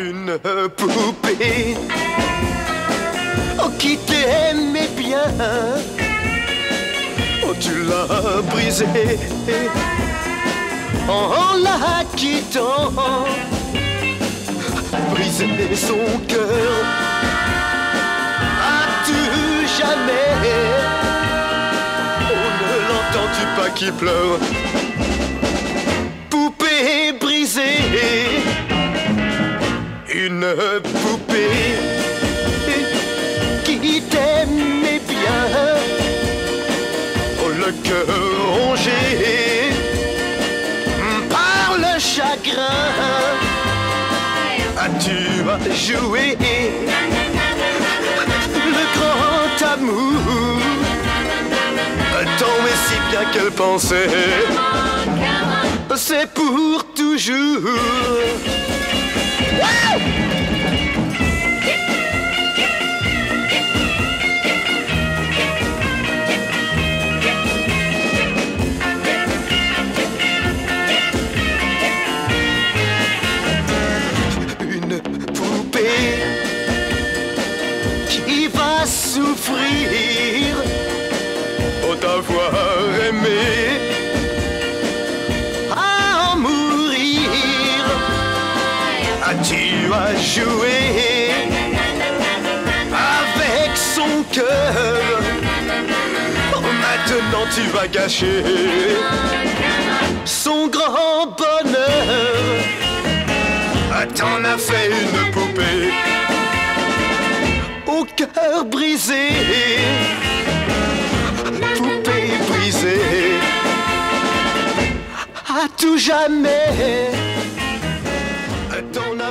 une poupée, oh, qui t'aimait bien. Oh, tu l'as brisée en la quittant, brisée son cœur. As-tu jamais, oh, ne l'entends-tu pas qui pleure? Poupée brisée, une poupée qui t'aimait bien. Oh, le cœur rongé par le chagrin. As-tu joué le grand amour, tant et si bien qu'elle pensait c'est pour toujours. Une poupée qui va souffrir au d'avoir aimé à en mourir. As-tu à jouer avec son cœur? Oh, maintenant tu vas gâcher son grand bonheur. Ah, t'en as fait une poupée au cœur brisé. Poupée brisée, à tout jamais. T'en as